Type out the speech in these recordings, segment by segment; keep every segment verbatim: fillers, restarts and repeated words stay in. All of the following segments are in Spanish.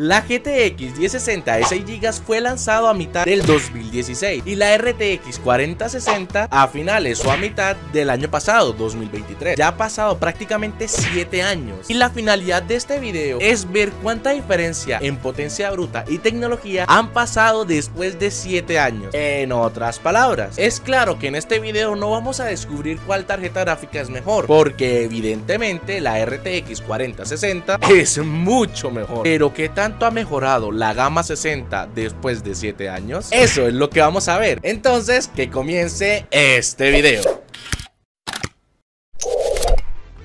La G T X diez sesenta de seis gigas fue lanzado a mitad del dos mil dieciséis y la R T X cuarenta sesenta a finales o a mitad del año pasado, dos mil veintitrés. Ya ha pasado prácticamente siete años y la finalidad de este video es ver cuánta diferencia en potencia bruta y tecnología han pasado después de siete años. En otras palabras, es claro que en este video no vamos a descubrir cuál tarjeta gráfica es mejor, porque evidentemente la R T X cuarenta sesenta es mucho mejor. Pero ¿qué tanto ha mejorado la gama sesenta después de siete años? Eso es lo que vamos a ver. Entonces, que comience este video.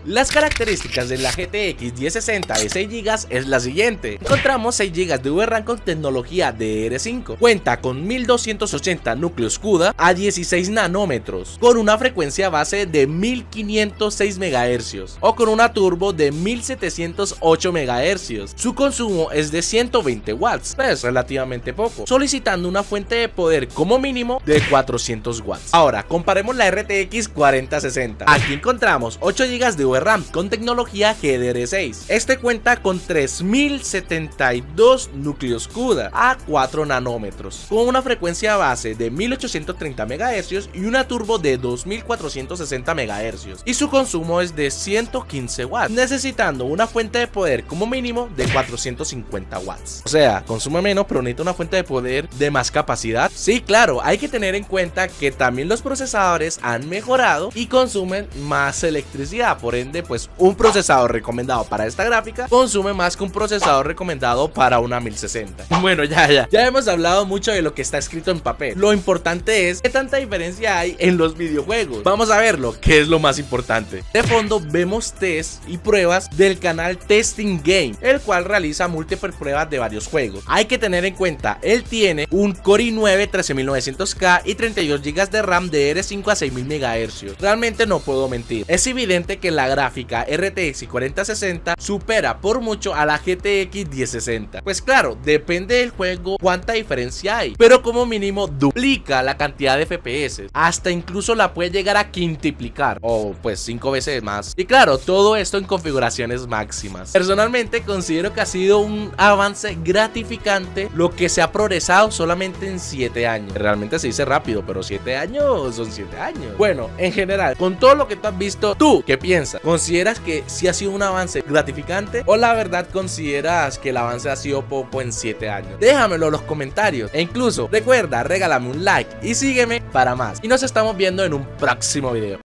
Las características de la G T X diez sesenta de seis gigas es la siguiente. Encontramos seis gigas de V RAM con tecnología D D R cinco. Cuenta con mil doscientos ochenta núcleos CUDA a dieciséis nanómetros, con una frecuencia base de mil quinientos seis megahercios o con una turbo de mil setecientos ocho megahercios. Su consumo es de ciento veinte watts, pero es relativamente poco, solicitando una fuente de poder como mínimo de cuatrocientos watts. Ahora, comparemos la R T X cuarenta sesenta. Aquí encontramos ocho gigas de V RAM con tecnología G D D R seis. Este cuenta con tres mil setenta y dos núcleos CUDA a cuatro nanómetros, con una frecuencia base de mil ochocientos treinta megahercios y una turbo de dos mil cuatrocientos sesenta megahercios, y su consumo es de ciento quince watts, necesitando una fuente de poder como mínimo de cuatrocientos cincuenta watts. O sea, consume menos pero necesita una fuente de poder de más capacidad. Sí, claro, hay que tener en cuenta que también los procesadores han mejorado y consumen más electricidad. Por ende, pues un procesador recomendado para esta gráfica consume más que un procesador recomendado para una mil sesenta. Bueno, ya, ya, ya hemos hablado mucho de lo que está escrito en papel. Lo importante es qué tanta diferencia hay en los videojuegos. Vamos a verlo, que es lo más importante. De fondo vemos test y pruebas del canal Testing Game, el cual realiza múltiples pruebas de varios juegos. Hay que tener en cuenta, él tiene un Core i nueve trece mil novecientos K y treinta y dos gigas de RAM de D D R cinco a seis mil megahercios. Realmente no puedo mentir, es evidente que la gráfica R T X cuarenta sesenta supera por mucho a la G T X diez sesenta. Pues claro, depende del juego cuánta diferencia hay, pero como mínimo duplica la cantidad de F P S, hasta incluso la puede llegar a quintuplicar o pues cinco veces más. Y claro, todo esto en configuraciones máximas. Personalmente considero que ha sido un avance gratificante lo que se ha progresado solamente en siete años. Realmente se dice rápido, pero siete años son siete años. Bueno, en general, con todo lo que tú has visto, ¿tú qué piensas? ¿Consideras que sí ha sido un avance gratificante o la verdad consideras que el avance ha sido poco en siete años? Déjamelo en los comentarios e incluso recuerda, regálame un like y sígueme para más. Y nos estamos viendo en un próximo video.